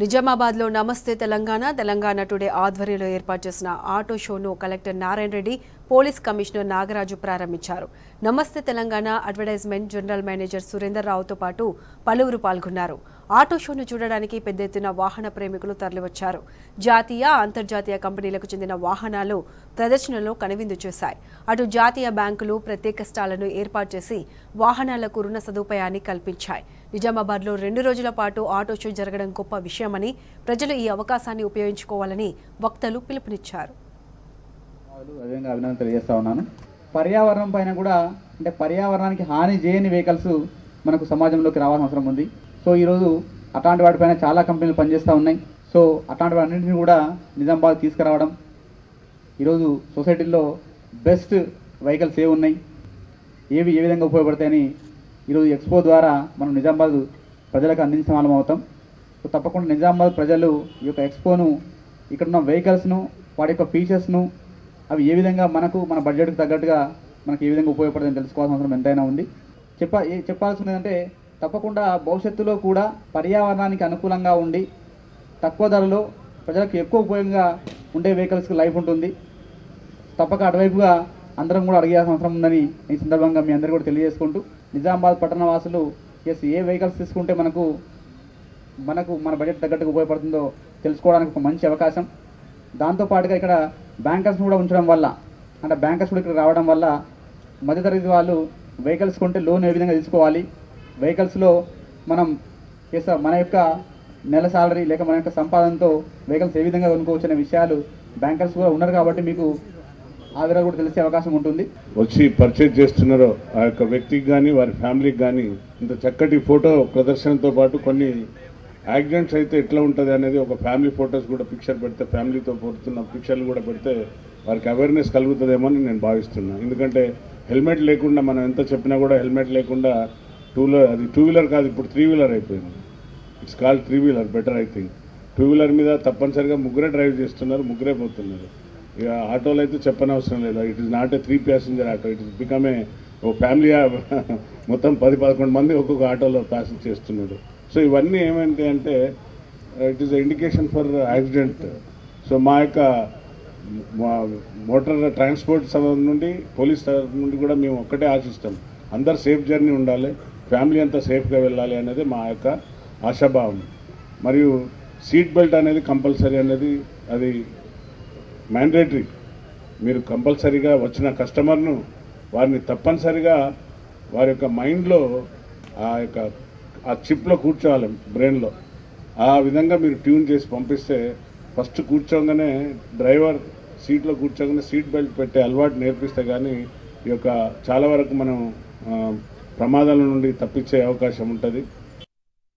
నిజామాబాద్ నమస్తే తెలంగాణ తెలంగాణ టుడే ఆధ్వర్యంలో ఏర్పాటు చేసిన ఆటో షోను collector Narayana Reddy police commissioner Nagaraju ప్రారంభించారు. Namaste Telangana advertisement general manager Surender Rao తో పాటు పలువురు పాల్గొన్నారు. ఆటో షోను చూడడానికి పెద్ద ఎత్తున వాహన ప్రేమికులు తరలివచ్చారు. జాతీయ అంతర్జాతీయ కంపెనీలకు చెందిన వాహనాలు ప్రదర్శనలో కనువిందు చేశాయి. అటు జాతీయ బ్యాంకులు ప్రత్యేక స్టాళ్లను ఏర్పాటు చేసి వాహనాలకు రుణ సదుపాయాన్ని కల్పించాయి. నిజామాబాద్ లో 2 రోజుల పాటు ఆటో షో జరగడం గొప్ప విషయమని ప్రజలు ఈ అవకాశాన్ని ఉపయోగించుకోవాలని వక్తలు పిలుపునిచ్చారు. అదేవిధంగా అభినందన తెలియజేస్తా ఉన్నాను. పర్యావరణం పైన కూడా అంటే పర్యావరణానికి హాని చేయని వెహికల్స్ మనకు సమాజంలోకి రావాల్సిన అవసరం ఉంది. సో ఈరోజు అట్లాంటి వాటిపైన చాలా కంపెనీలు పనిచేస్తూ ఉన్నాయి. సో అట్లాంటి వాటిని కూడా నిజామాబాద్ తీసుకురావడం, ఈరోజు సొసైటీలో బెస్ట్ వెహికల్స్ ఏవి ఉన్నాయి, ఏవి ఏ విధంగా ఉపయోగపడతాయని ఈరోజు ఎక్స్పో ద్వారా మనం నిజామాబాద్ ప్రజలకు అందించిన వాళ్ళం అవుతాం. సో తప్పకుండా నిజామాబాద్ ప్రజలు ఈ యొక్క ఎక్స్పోను, ఇక్కడ ఉన్న వెహికల్స్ను, వాటి యొక్క ఫీచర్స్ను, అవి ఏ విధంగా మనకు మన బడ్జెట్కి తగ్గట్టుగా మనకు ఏ విధంగా ఉపయోగపడుతుందని తెలుసుకోవాల్సిన అవసరం ఎంతైనా ఉంది. చెప్పాల్సింది ఏంటంటే తప్పకుండా భవిష్యత్తులో కూడా పర్యావరణానికి అనుకూలంగా ఉండి తక్కువ ధరలో ప్రజలకు ఎక్కువ ఉపయోగంగా ఉండే వెహికల్స్కి లైఫ్ ఉంటుంది. తప్పక అటువైపుగా అందరం కూడా అడిగేయాల్సిన అవసరం ఉందని ఈ సందర్భంగా మీ అందరూ కూడా తెలియజేసుకుంటూ, నిజామాబాద్ పట్టణ వాసులు ఏ వెహికల్స్ తీసుకుంటే మనకు మన బడ్జెట్ తగ్గట్టుగా ఉపయోగపడుతుందో తెలుసుకోవడానికి ఒక మంచి అవకాశం. దాంతోపాటుగా ఇక్కడ బ్యాంకర్స్ కూడా ఉంచడం వల్ల, అంటే బ్యాంకర్స్ కూడా ఇక్కడ రావడం వల్ల మధ్యతరగతి వాళ్ళు వెహికల్స్ కొంటే లోన్ ఏ విధంగా తీసుకోవాలి, వెహికల్స్లో మనం మన యొక్క నెల సాలరీ లేక మన యొక్క సంపాదనతో వెహికల్స్ ఏ విధంగా కొనుక్కోవచ్చు అనే విషయాలు బ్యాంకర్స్ కూడా ఉన్నారు కాబట్టి మీకు ఆ విధంగా కూడా తెలిసే అవకాశం ఉంటుంది. వచ్చి పర్చేజ్ చేస్తున్నారో ఆ యొక్క వ్యక్తికి కానీ వారి ఫ్యామిలీకి కానీ ఇంత చక్కటి ఫోటో ప్రదర్శనతో పాటు కొన్ని యాక్సిడెంట్స్ అయితే ఎట్లా ఉంటుంది అనేది ఒక ఫ్యామిలీ ఫొటోస్ కూడా పిక్చర్ పెడితే, ఫ్యామిలీతో పోతున్న పిక్చర్లు కూడా పెడితే వారికి అవేర్నెస్ కలుగుతుందేమో అని నేను భావిస్తున్నాను. ఎందుకంటే హెల్మెట్ లేకుండా మనం ఎంత చెప్పినా కూడా హెల్మెట్ లేకుండా అది టూ వీలర్ కాదు, ఇప్పుడు 3 వీలర్ అయిపోయింది. It's called 3 wheeler, better I think. 2 wheeler మీద తప్పనిసరిగా ముగ్గురే డ్రైవ్ చేస్తున్నారు, ముగ్గురే పోతున్నారు. ఇక ఆటోలు అయితే చెప్పనవసరం లేదు. It is not a 3 passenger auto, it is become ఓ ఫ్యామిలీ, మొత్తం 10-11 మంది ఒక్కొక్క ఆటోలో ప్యాసింజర్ చేస్తున్నారు. సో ఇవన్నీ ఏమైంది అంటే it is indication for accident. So మా యొక్క మోటార్ ట్రాన్స్పోర్ట్ తరఫు నుండి, పోలీస్ తరఫు నుండి కూడా మేము ఒక్కటే ఆశిస్తాం, అందరు సేఫ్ జర్నీ ఉండాలి, ఫ్యామిలీ అంతా సేఫ్గా వెళ్ళాలి అనేది మా యొక్క ఆశాభావం. మరియు సీట్ బెల్ట్ అనేది కంపల్సరీ అనేది అది మ్యాండేటరీ. మీరు కంపల్సరీగా వచ్చిన కస్టమర్ను వారిని తప్పనిసరిగా వారి యొక్క మైండ్లో ఆ యొక్క ఆ చిప్లో కూర్చోవాలి, బ్రెయిన్లో ఆ విధంగా మీరు ట్యూన్ చేసి పంపిస్తే ఫస్ట్ కూర్చోగానే డ్రైవర్ సీట్లో కూర్చోగానే సీట్ బెల్ట్ పెట్టే అలవాటు నేర్పిస్తే కానీ ఈ యొక్క చాలా వరకు మనం ప్రమాదాల నుండి తప్పించే అవకాశం ఉంటుంది.